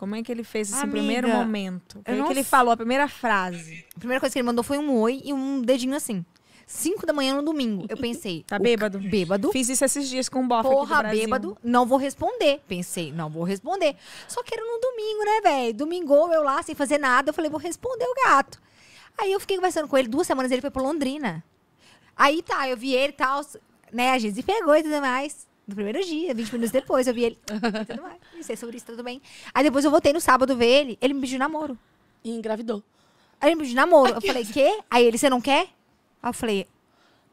Como é que ele fez esse primeiro momento? Como é que ele falou a primeira frase? A primeira coisa que ele mandou foi um oi e um dedinho assim. 5 da manhã no domingo. Eu pensei... Tá bêbado. Bêbado. Fiz isso esses dias com um bofe aqui do Brasil. Porra, bêbado. Não vou responder. Pensei, não vou responder. Só que era no domingo, né, velho? Domingou eu lá, sem fazer nada. Eu falei, vou responder o gato. Aí eu fiquei conversando com ele. 2 semanas ele foi pra Londrina. Aí tá, eu vi ele e tal. Né, a Gizi pegou e tudo mais. No primeiro dia, 20 minutos depois, eu vi ele. Tudo mais. Não sei sobre isso, tudo bem. Aí depois eu voltei no sábado ver ele. Ele me pediu namoro. E engravidou. Aí ele me pediu namoro. Eu falei, quê? Aí ele, você não quer? Aí eu falei,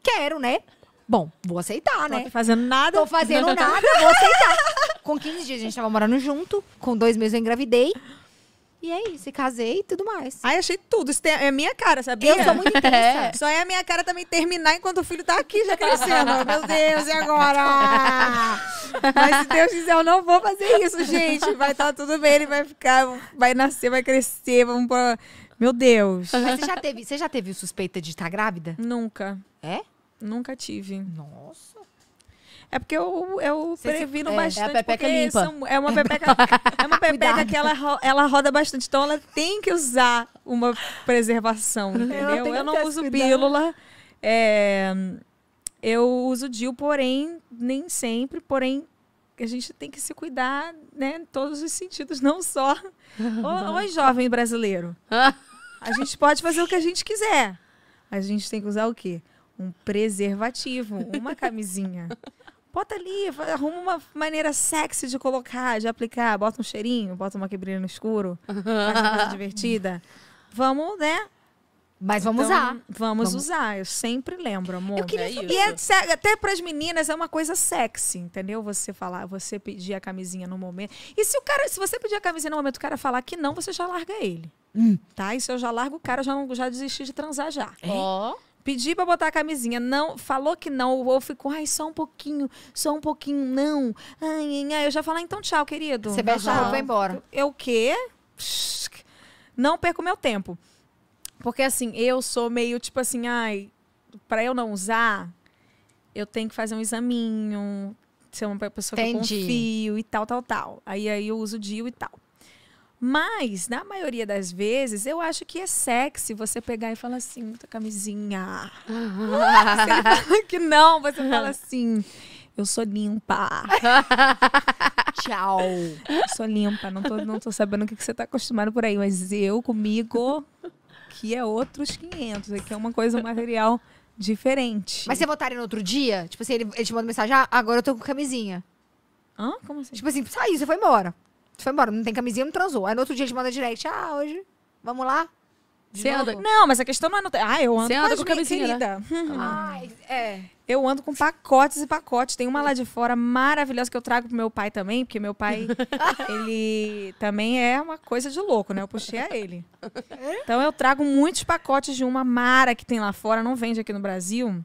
quero, né? Bom, vou aceitar, né? Tô fazendo nada. Tô fazendo nada, vou aceitar. Com 15 dias a gente tava morando junto. Com 2 meses eu engravidei. E aí, se casei e tudo mais. Ai, achei tudo. Isso é a minha cara, sabia? Eu sou muito intensa. É. Só é a minha cara também terminar enquanto o filho tá aqui já crescendo. Meu Deus, e agora? Mas se Deus quiser, eu não vou fazer isso, gente. Vai estar tudo bem, ele vai ficar, vai nascer, vai crescer, vamos pra... Meu Deus. Mas você já teve suspeita de estar grávida? Nunca. É? Nunca tive. Nossa. É porque eu previno bastante. É a pepeca limpa. É uma pepeca, que ela roda bastante. Então ela tem que usar uma preservação, entendeu? Eu não uso pílula. É, eu uso DIU, porém, nem sempre. Porém, a gente tem que se cuidar, né? Em todos os sentidos, não só. Oi, jovem brasileiro. A gente pode fazer o que a gente quiser. A gente tem que usar o quê? Um preservativo, uma camisinha. Bota ali, arruma uma maneira sexy de colocar, de aplicar. Bota um cheirinho, bota uma quebrilha no escuro. Faz uma coisa divertida. Vamos, né? Mas vamos usar. Vamos usar. Eu sempre lembro, amor. Eu queria... E até pras meninas é uma coisa sexy, entendeu? Você falar, você pedir a camisinha no momento. E se o cara, se você pedir a camisinha no momento, o cara falar que não, você já larga ele. Tá? E se eu já largo o cara, eu já desisti de transar já. Ó... Oh. Pedi pra botar a camisinha, não, falou que não, ou ficou, ai, só um pouquinho, não. Ai, ai, eu já falo, então tchau, querido. Você beija, eu vou embora. Eu o quê? Não perco meu tempo. Porque assim, eu sou meio tipo assim, ai, pra eu não usar, eu tenho que fazer um examinho, ser uma pessoa que eu confio e tal, tal, tal. Aí eu uso DIU e tal. Mas, na maioria das vezes, eu acho que é sexy você pegar e falar assim, tua camisinha. Se ele fala que não, você fala assim, eu sou limpa. Tchau. Eu sou limpa, não tô sabendo o que você tá acostumado por aí, mas eu comigo, que é outros 500, aqui é uma coisa, um material diferente. Mas você votaria no outro dia? Tipo assim, ele te manda mensagem, ah, agora eu tô com camisinha. Hã? Como assim? Tipo assim, saiu, você foi embora. Tu foi embora, não tem camisinha, não transou. Aí no outro dia ele manda direct. Ah, hoje, vamos lá? Você anda? Não, mas a questão não é... Ah, eu ando com camisinha, né? Ai, é. Eu ando com pacotes e pacotes. Tem uma lá de fora maravilhosa que eu trago pro meu pai também. Porque meu pai, ele também é uma coisa de louco, né? Eu puxei a ele. Então eu trago muitos pacotes de uma mara que tem lá fora. Não vende aqui no Brasil.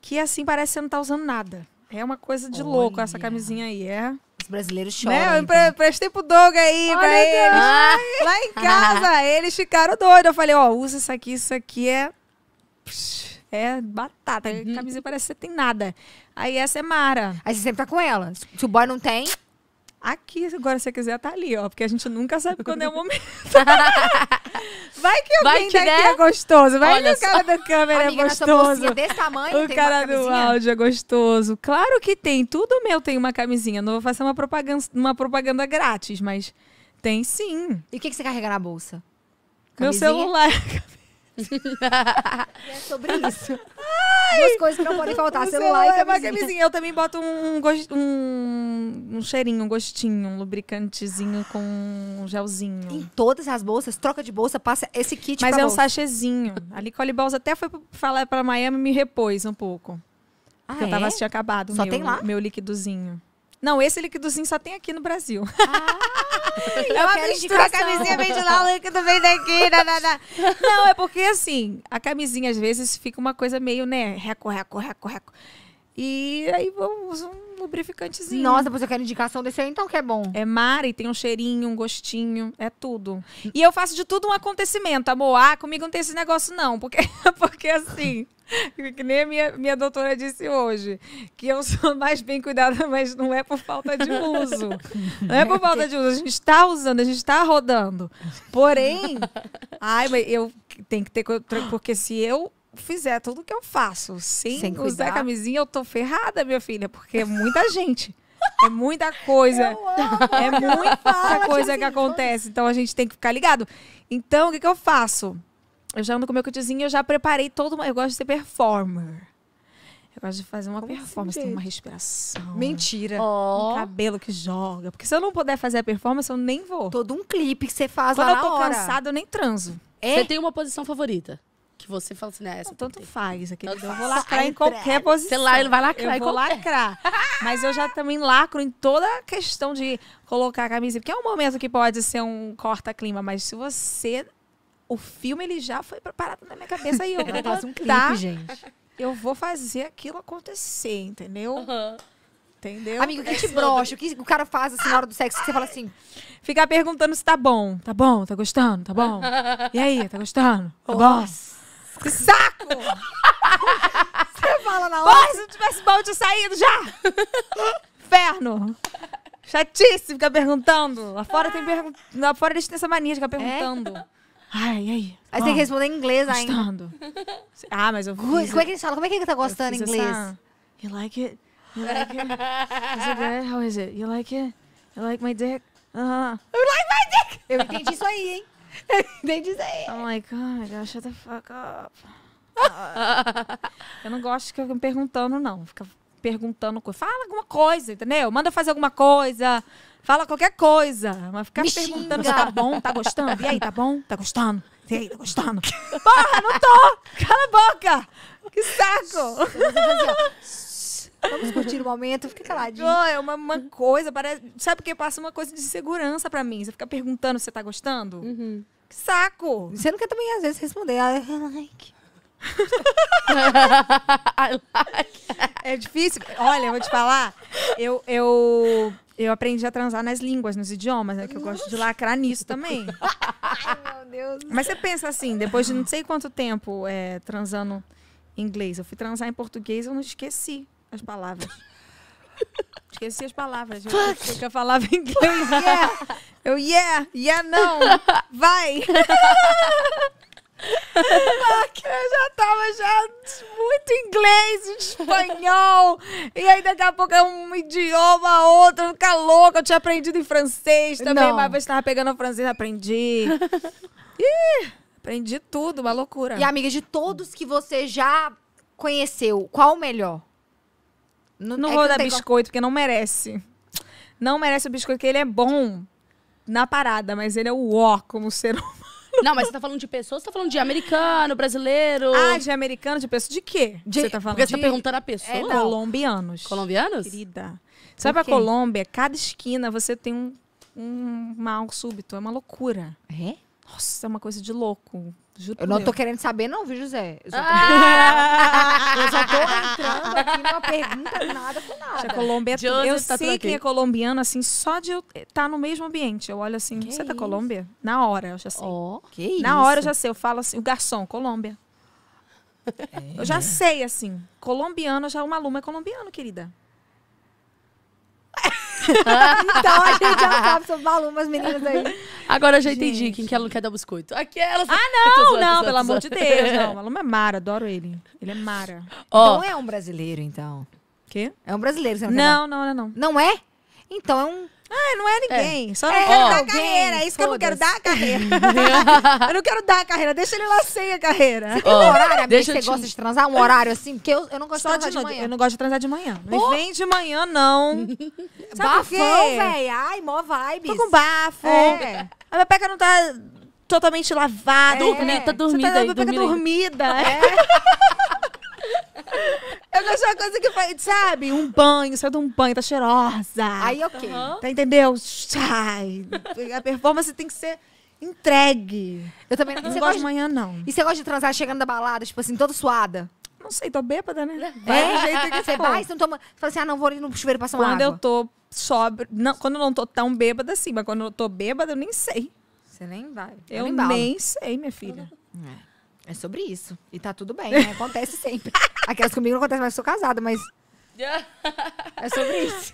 Que assim parece que você não tá usando nada. É uma coisa de louco essa camisinha aí, é... Os brasileiros choram. Não, então. Eu emprestei pro Doug aí, olha pra eles. Ah. Lá em casa, eles ficaram doidos. Eu falei, ó, usa isso aqui é batata. A camisinha parece que você tem nada. Aí essa é mara. Aí você sempre tá com ela. Se o boy não tem... Aqui, agora se você quiser, tá ali, ó. Porque a gente nunca sabe quando é o momento. Vai que alguém daqui é gostoso. Vai que o cara da câmera é gostoso. Desse tamanho, o cara do áudio é gostoso. Claro que tem. Tudo meu tem uma camisinha. Não vou fazer uma propaganda grátis, mas tem sim. E o que você carrega na bolsa? Meu celular. É sobre isso. Duas coisas que não podem faltar, celular e camisinha. Eu também boto um cheirinho, um gostinho, um lubricantezinho com um gelzinho. Em todas as bolsas, troca de bolsa, passa esse kit. Mas é um sachêzinho. A Licole Balls até foi falar pra Miami e me repôs um pouco. Porque eu tava assistindo acabado. Só tem lá? Meu liquidozinho. Não, esse liquidozinho só tem aqui no Brasil. É uma mistura, a camisinha vem de lá, o líquido vem daqui. Não, é porque assim, a camisinha às vezes fica uma coisa meio, né, reco. E aí vamos lubrificantezinho. Nossa, depois eu quero indicação desse aí, então, que é bom. É mara e tem um cheirinho, um gostinho, é tudo. E eu faço de tudo um acontecimento, amor. Ah, comigo não tem esse negócio não, porque assim... Que nem a minha doutora disse hoje, que eu sou mais bem cuidada, mas não é por falta de uso. Não é por falta de uso. A gente está usando, a gente está rodando. Porém, ai, mas eu tenho que ter... Porque se eu fizer tudo que eu faço sem usar camisinha, eu tô ferrada, minha filha. Porque é muita gente. É muita coisa. É muita coisa que acontece. Então, a gente tem que ficar ligado. Então, o que eu faço? Eu já ando com meu kitzinho, eu já preparei todo... Eu gosto de ser performer. Eu gosto de fazer uma performance, tem uma respiração. Mentira. Um cabelo que joga. Porque se eu não puder fazer a performance, eu nem vou. Todo um clipe que você faz lá na hora. Quando eu tô cansada, eu nem transo. É? Você tem uma posição favorita? Que você fala assim, né? Essa não, tanto faz. Aqui eu vou lacrar em qualquer posição. Sei lá, ele vai lacrar em qualquer. Eu vou lacrar. Mas eu já também lacro em toda a questão de colocar a camisa. Porque é um momento que pode ser um corta-clima. Mas se você... O filme, ele já foi preparado na minha cabeça e eu vou fazer um clipe, gente. Eu vou fazer aquilo acontecer, entendeu? Uhum. Entendeu? Amigo, o que te brocha? O que o cara faz assim na hora do sexo que você fala assim? Ficar perguntando se tá bom. Tá bom? Tá gostando? Tá bom? E aí? Tá gostando? Tá bom? Que saco! Você fala na hora. Se não tivesse bom, eu tinha saído já! Inferno! Chatice ficar perguntando. Lá fora, lá fora eles têm essa mania de ficar perguntando. É? Ai, ai. Aí você tem que responder em inglês ainda. Ah, mas eu vou. Como é que eles falam? Como é que ele tá gostando em inglês? Essa... You like it? You like it? Is it good? How is it? You like it? You like my dick? Uh-huh. You like my dick? Eu entendi isso aí, hein? Eu entendi isso aí. I'm like, oh my gosh, shut the fuck up. Eu não gosto de ficar me perguntando, não. Fica perguntando coisa. Fala alguma coisa, entendeu? Manda fazer alguma coisa. Fala qualquer coisa, mas ficar perguntando se tá bom, tá gostando. E aí, tá bom? Tá gostando? E aí, tá gostando? Porra, não tô! Cala a boca! Que saco! Vamos curtir o momento, fica caladinho. Oh, é uma coisa, parece... Sabe por que passa uma coisa de insegurança pra mim? Você ficar perguntando se você tá gostando? Uhum. Que saco! Você não quer também, às vezes, responder. I like. I like. É difícil. Olha, eu vou te falar. Eu aprendi a transar nas línguas, nos idiomas, né? Que eu gosto de lacrar nisso também. Ai, meu Deus. Mas você pensa assim, depois de não sei quanto tempo transando em inglês, eu fui transar em português, eu não esqueci as palavras. Esqueci as palavras. Eu falava em inglês. Yeah. Eu, não. Vai. Eu já tava muito inglês, espanhol. E aí daqui a pouco é um idioma, outro, fica louca. Eu tinha aprendido em francês também, mas eu estava pegando o francês, aprendi. Ih, aprendi tudo, uma loucura. E amiga, de todos que você já conheceu, qual o melhor? Não vou dar biscoito, porque não merece. Não merece o biscoito, porque ele é bom na parada, mas ele é o ó como ser humano. Não, mas você tá falando de pessoas, você tá falando de americano, brasileiro... Ah, de americano, de pessoa de quê? Você tá falando? Porque você tá perguntando a pessoa? Colombianos. Colombianos? Querida. Sabe a Colômbia? Cada esquina você tem um mal súbito. É uma loucura. É? Nossa, é uma coisa de louco. Juro. Eu não tô querendo saber não, viu, José? Eu só tô, eu só tô entrando aqui numa pergunta nada com nada. A Colômbia, eu sei quem é colombiano, assim, só de eu estar no mesmo ambiente. Eu olho assim, você é da Colômbia? Na hora, eu já sei. Na hora eu já sei, eu falo assim, o garçom, Colômbia. É. Eu já sei, assim, colombiano, já uma aluna é colombiano, querida. Então a gente já sabe sobre as meninas aí. Agora eu já entendi quem que ela não quer dar biscoito. Aquelas. Ah, não, pelo amor de Deus. Não, o aluno é mara, adoro ele. Ele é mara. Oh. Então é um brasileiro, então. Quê? É um brasileiro, você não quer dar? Não. Não é? Então é um... Ah, não é ninguém. Só não quero dar a carreira. É isso que eu não quero dar a carreira. Eu não quero dar a carreira. Deixa ele lá sem a carreira. Você tem um horário, amiga, você gosta de transar? Um horário assim? Porque eu não gosto de transar de manhã. Eu não gosto de transar de manhã. Não vem de manhã, não. Bafão, velho. Ai, mó vibes. Tô com bafo. É. A minha peca não tá totalmente lavada. Tá dormida. Você tá a peca dormida. Eu gosto de uma coisa que faz, sabe? Um banho, sai de um banho, tá cheirosa. Aí, ok. Tá, entendeu? Ai, a performance tem que ser entregue. Eu também não gosto de manhã, não. E você gosta de transar chegando da balada, tipo assim, toda suada? Não sei, tô bêbada, né? Você vai, você não toma... Você fala assim, ah, não, vou ali no chuveiro passar uma água. Quando eu tô sóbria... Não, quando eu não tô tão bêbada, assim. Mas quando eu tô bêbada, eu nem sei. Você nem vai. Eu nem sei, minha filha. É sobre isso. E tá tudo bem, né? Acontece sempre. Aquelas comigo não acontece mais, eu sou casada, mas... É sobre isso.